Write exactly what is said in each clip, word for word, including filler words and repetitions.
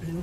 Blue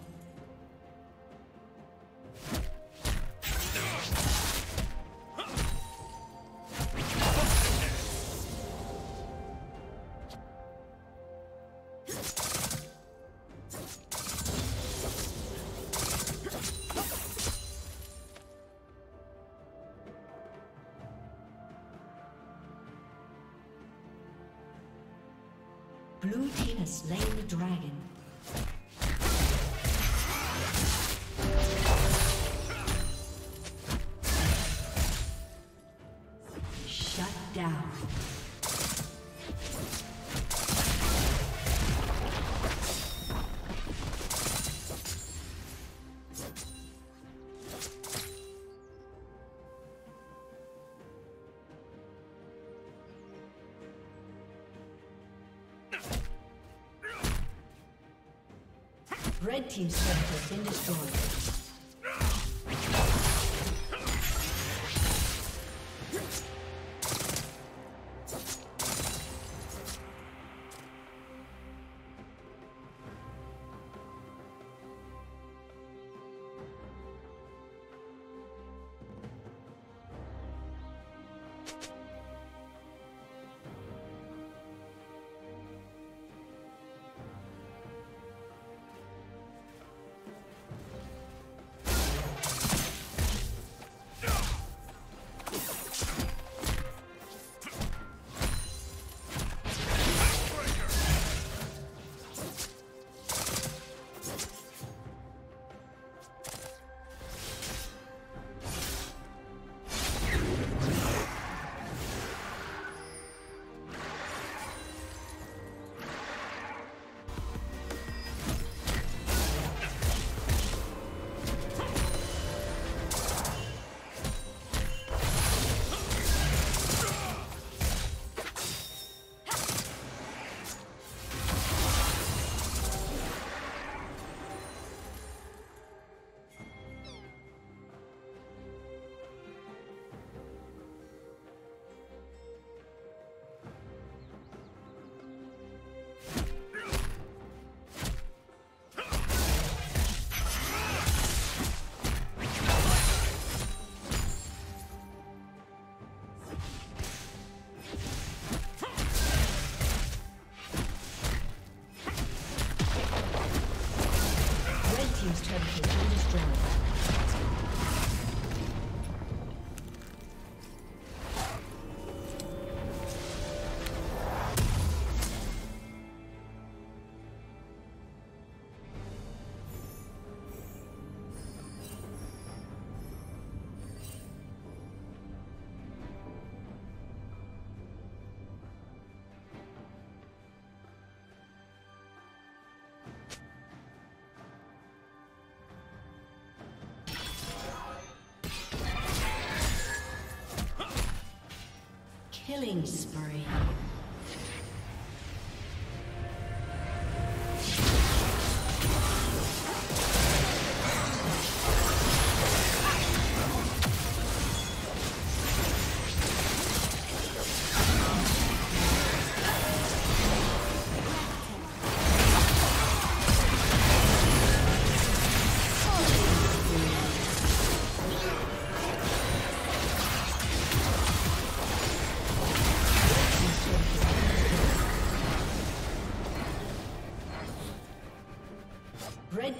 Blue Team has slain the dragon. Red Team's turret has been destroyed. Killing spree. Red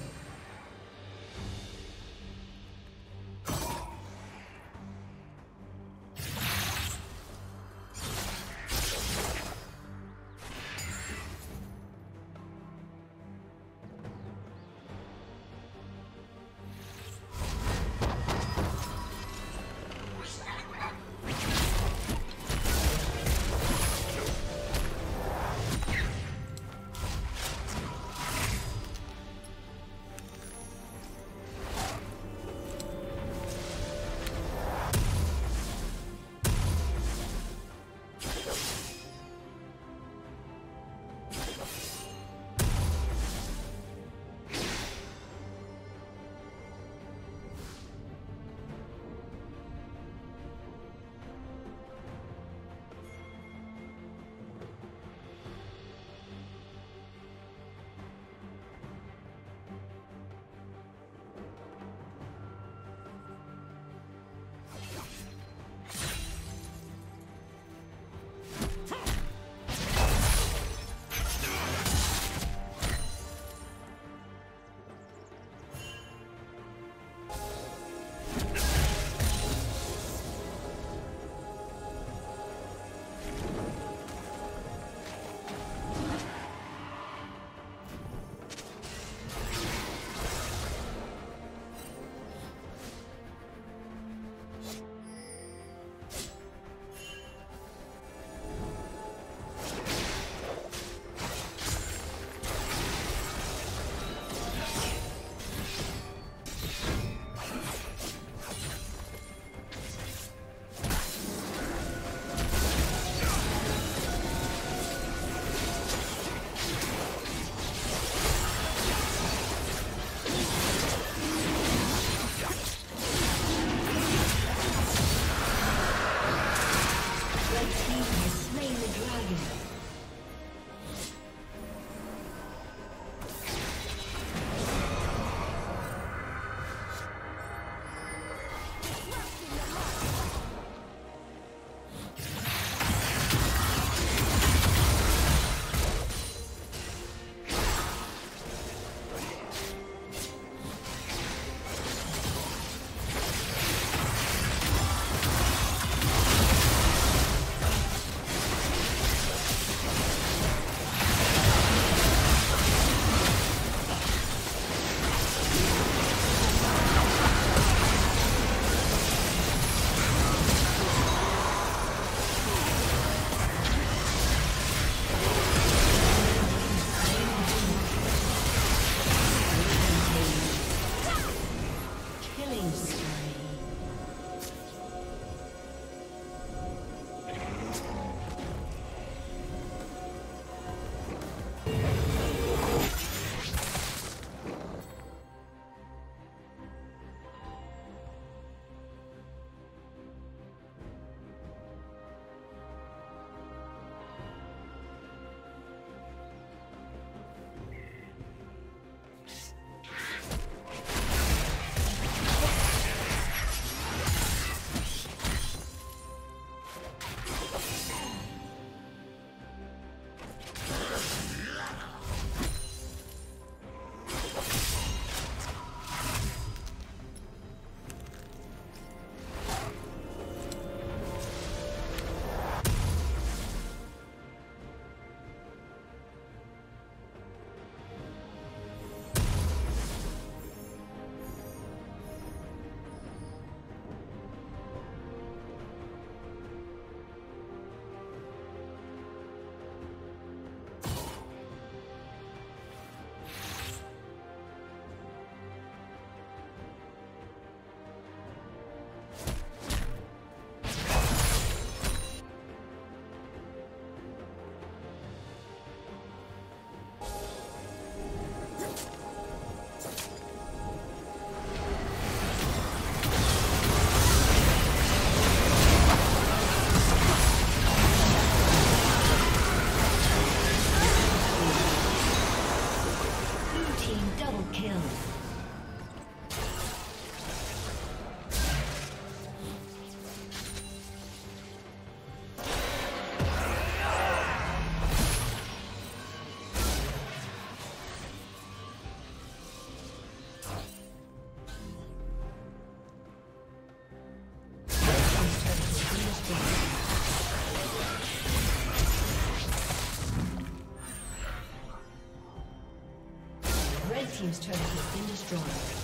team's turret has been destroyed.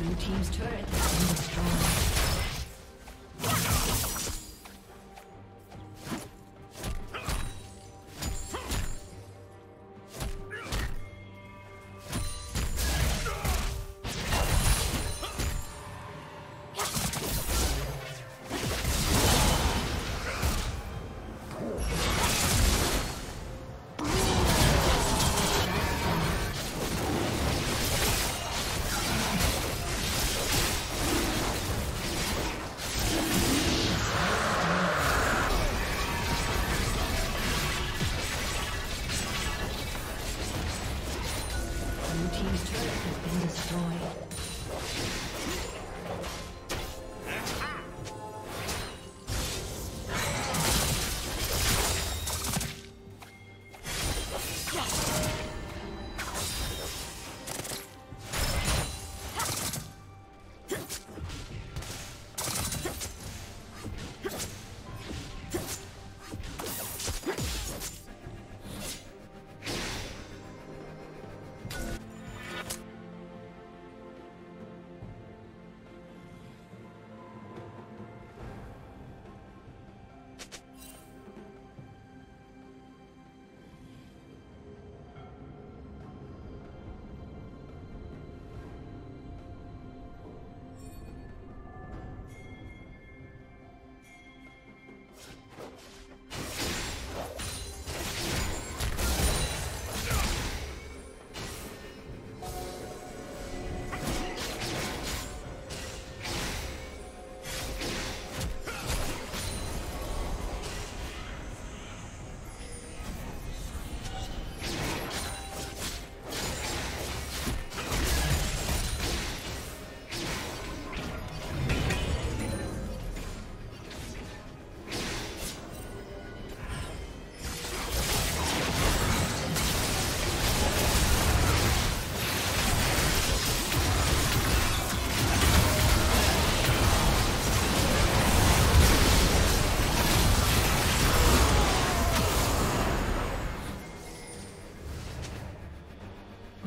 Team's turret has been destroyed.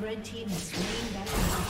Red team has slain that one.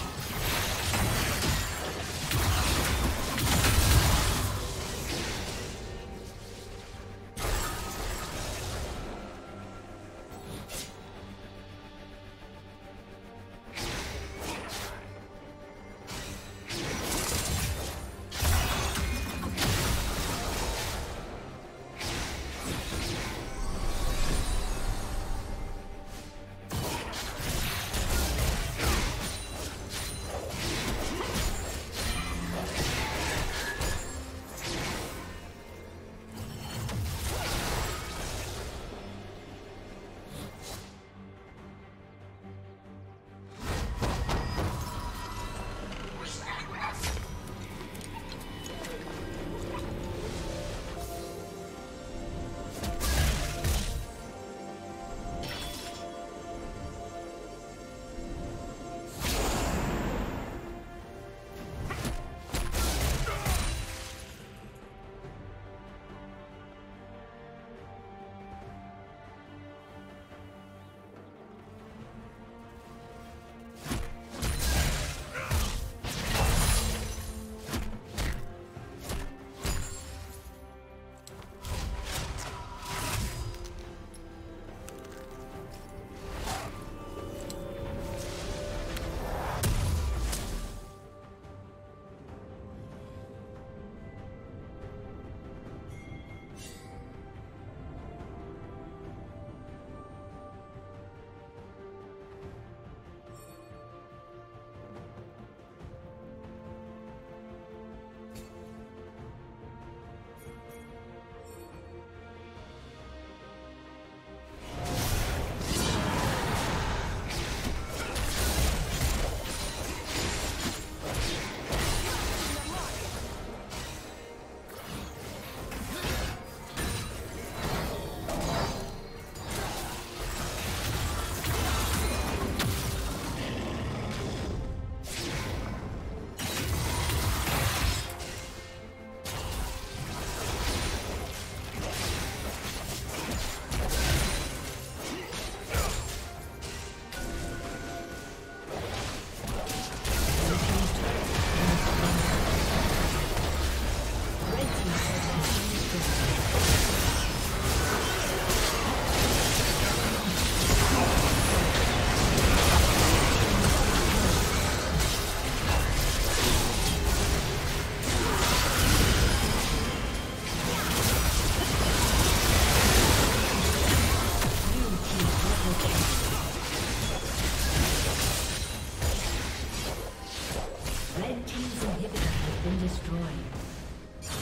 destroyed.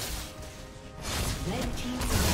Red team.